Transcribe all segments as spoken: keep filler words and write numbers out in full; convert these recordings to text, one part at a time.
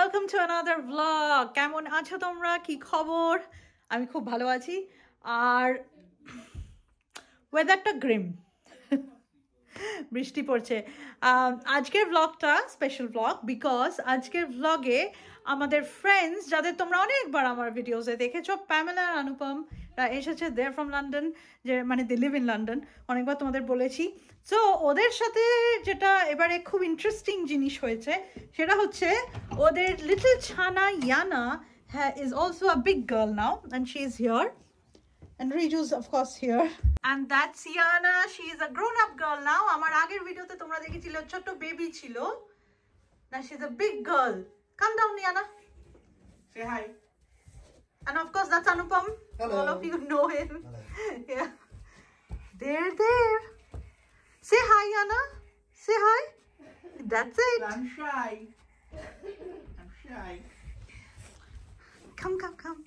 Welcome to another blog. কেমন আছো তোমরা, কি খবর? আমি খুব ভালো আছি। আর ওয়েদারটা গ্রিম, বৃষ্টি পড়ছে। আজকের ব্লগটা স্পেশাল ব্লগ, বিকজ আজকের ব্লগে আমাদের ফ্রেন্ডস, যাদের তোমরা অনেকবার আমার ভিডিওসে দেখেছো, প্যামেলা আর অনুপম এসেছে। দে আর ফ্রম লন্ডন, যে মানে দে লিভ ইন লন্ডন, অনেকবার তোমাদের বলেছি। সো ওদের সাথে যেটা এবারে খুব ইন্টারেস্টিং জিনিস হয়েছে সেটা হচ্ছে ওদের লিটল ছানা ইয়ানা হ্যাঁ is also a big girl now, and she is here, and Riju's of course here, and that's Yana. She is a grown up girl now. Amar ager video te tumra dekhechilo chotto baby chilo, now she's a big girl. Come down Yana, say hi. And of course that's Anupam. Hello. All of you know him. Hello. Yeah, there there say hi Yana, say hi. That's it. I'm shy, I'm shy. Come come come.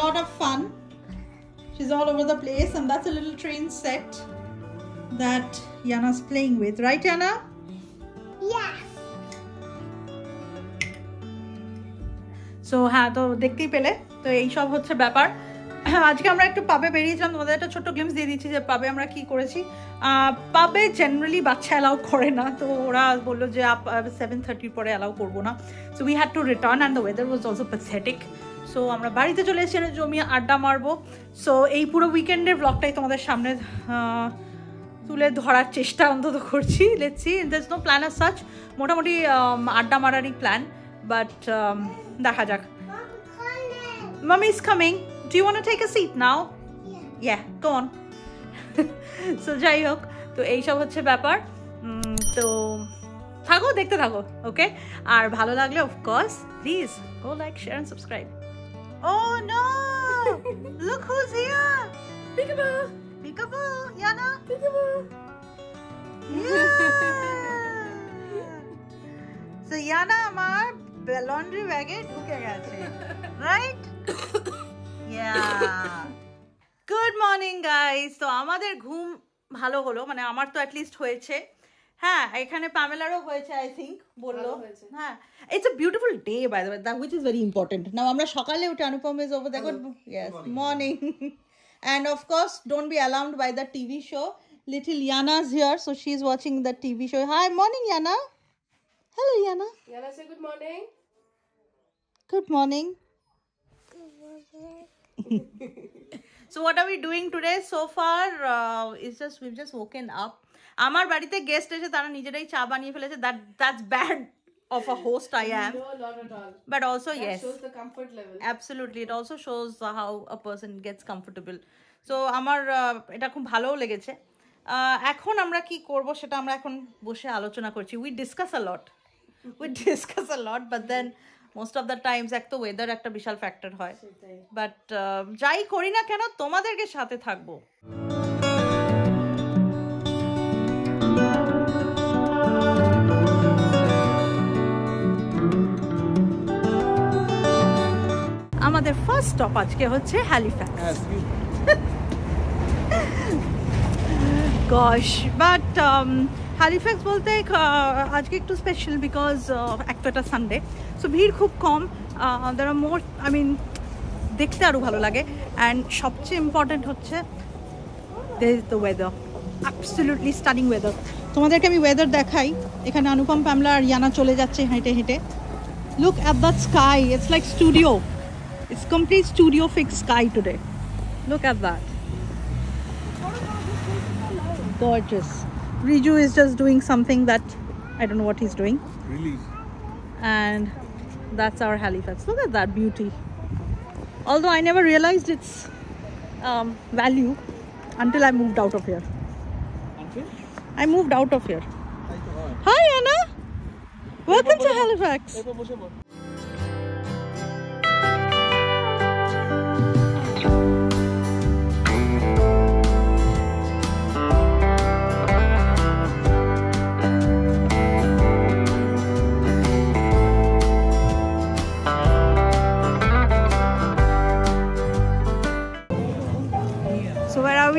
A lot of fun. She's all over the place, and that's a little train set that Yana's playing with, right Yana? Yeah. So ha to dekhte pele to ei shob hocche byapar. Ajke amra ekটু পাবে বেরিয়েছিলাম, তোমাদের একটা ছোট glimpse দিয়ে দিচ্ছি যে পাবে আমরা কি করেছি। পাবে জেনারেলি বাচ্চা অ্যালাউ করে না, তো ওরা বললো যে সেভেন থার্টির পরে অ্যালাউ করবো না। So we had to return, and the weather was also pathetic. So আমরা বাড়িতে চলে এসেছি, জমিয়ে আড্ডা মারবো। সো এই পুরো উইকেন্ডের ব্লগটাই তোমাদের সামনে তুলে ধরার চেষ্টা অন্তত করছি। Let's see, there is no plan as such, মোটামুটি আড্ডা মারারই প্ল্যান, বাট দেখা যাক। মামি is coming, do you want to take a seat now? Yeah, go on. So যাই হোক, তো এইসব হচ্ছে ব্যাপার। তো থাকো, দেখতে থাকো, ওকে? আর ভালো লাগলে of course please go like, share and subscribe. Oh no! Look who's here! Peekaboo! Peekaboo! Yana! Peekaboo! Yeah! So Yana, our laundry wagon took it, right? Yeah. Good morning, guys. So আমাদের ঘুম ভালো হলো, মানে আমার তো at least হয়েছে। হ্যাঁ, এখানে পামেলারও হয়েছে, আই থিঙ্ক বললো। হ্যাঁ, it's a beautiful day by the way, that which is very important. Now আমরা সকালে উঠে Anupam is over the good morning, and of course don't be allowed by the TV show. Little Iyana is here, so she is watching the TV show. Hi morning Iyana, hello Iyana. Iyana say good morning. Good morning. So what are we doing today so far? Uh, it's just we've just woken up. আমার বাড়িতে guest এসে তারা নিজেরাই চা বানিয়ে ফেলেছে। That that's bad of a host I am, but also yes, absolutely it also shows how a person gets comfortable. So আমার এটা খুব ভালোও লেগেছে। এখন আমরা কি করব সেটা আমরা এখন বসে আলোচনা করছি। We discuss a lot, we discuss a lot, but then most of the times এক তো ওয়েদার একটা বিশাল ফ্যাক্টর হয়, বাট যাই করি না কেন তোমাদেরকে সাথে থাকবো। আমাদের ফার্স্ট স্টপ আজকে হচ্ছে হ্যালিফ্যাক্স। গশ, বাট হ্যালিফ্যাক্স বলতে আজকে একটু স্পেশাল, বিকজ এক তো এটা সানডে, সো ভিড় খুব কম। There are more, I mean দেখতে আরও ভালো লাগে। অ্যান্ড সবচেয়ে ইম্পর্টেন্ট হচ্ছে there is the weather, absolutely stunning weather. তোমাদেরকে আমি ওয়েদার দেখাই। এখানে অনুপম, প্যামলা আর ইয়ানা চলে যাচ্ছে হেঁটে হেঁটে। Look at the sky, it's like studio. It's complete studio fixed sky today. Look at that. Gorgeous. Riju is just doing something that I don't know what he's doing. Really? and that's our Halifax. Look at that beauty. Although I never realized its um, value until I moved out of here. Until? I moved out of here. Hi Anna! Welcome to Halifax.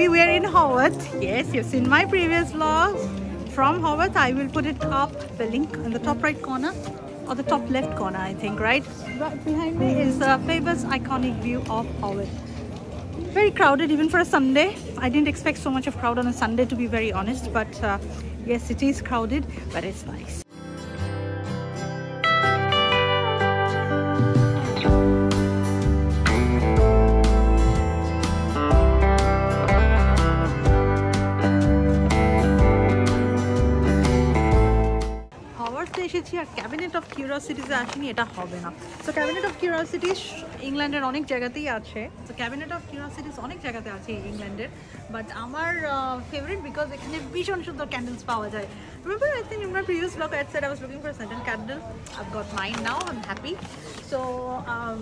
We are in Haworth. Yes, you've seen my previous vlogs from Haworth. I will put it up, the link in the top right corner or the top left corner, I think, right? Right behind me is the famous iconic view of Haworth. Very crowded even for a Sunday. I didn't expect so much of crowd on a Sunday, to be very honest, but uh, yes, it is crowded, but it's nice. Cabinet of কিউরিওসিটিজে আসেনি, এটা হবে না। So cabinet of কিউরিওসিটিজ ইংল্যান্ডের অনেক জায়গাতেই আছে। So cabinet of কিউরিওসিটিজ অনেক জায়গাতে আছে ইংল্যান্ডের, বাট আমার ফেভারিট বিকজ এখানে ভীষণ সুন্দর ক্যান্ডেলস পাওয়া যায়। Remember, I think in my previous vlog I had said I was looking for a scented candle. I've got mine now. I'm happy. So um,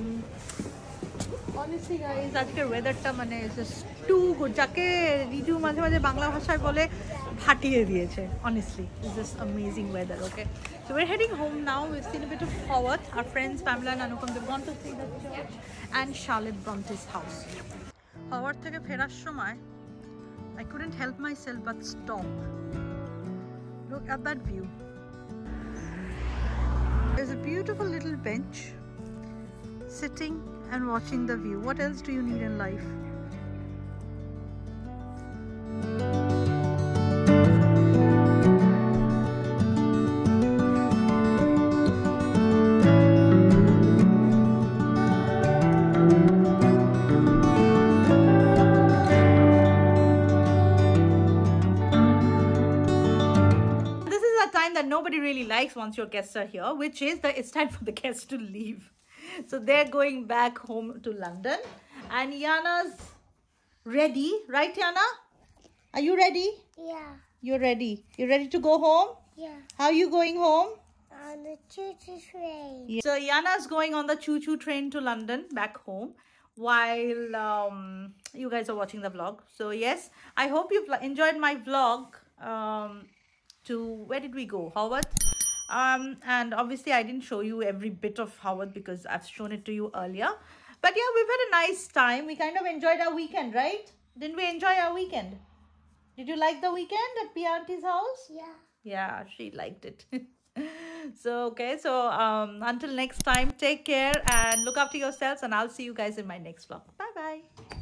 honestly guys, আজকের ওয়েদারটা মানে is just two good. যাকে রিজু মাঝে মাঝে বাংলা ভাষায় বলে ফাটিয়ে দিয়েছে, honestly it's just amazing weather. Okay, so we're heading home now. We've seen a bit of Haworth. Our friends Pamela and Anupam, they've gone to see the church and Charlotte Bronte's house. Haworth থেকে ফেরার সময় I couldn't help myself but stop. Look at that view. There's a beautiful little bench, sitting and watching the view. What else do you need in life? Nobody really likes once your guests are here, which is that it's time for the guests to leave. So they're going back home to London, and Yana's ready, right? Yana, are you ready? Yeah. You're ready. You're ready to go home? Yeah. How are you going home? On the choo-choo train. Yeah. So Yana's going on the choo-choo train to London, back home, while um, you guys are watching the vlog. So yes, I hope you've enjoyed my vlog. Um, To where did we go? Haworth. Um, and obviously I didn't show you every bit of Haworth because I've shown it to you earlier. But yeah, we've had a nice time. We kind of enjoyed our weekend, right? Didn't we enjoy our weekend? Did you like the weekend at Pia Auntie's house? Yeah. Yeah, she liked it. So, okay. So, um, until next time, take care and look after yourselves. And I'll see you guys in my next vlog. Bye-bye.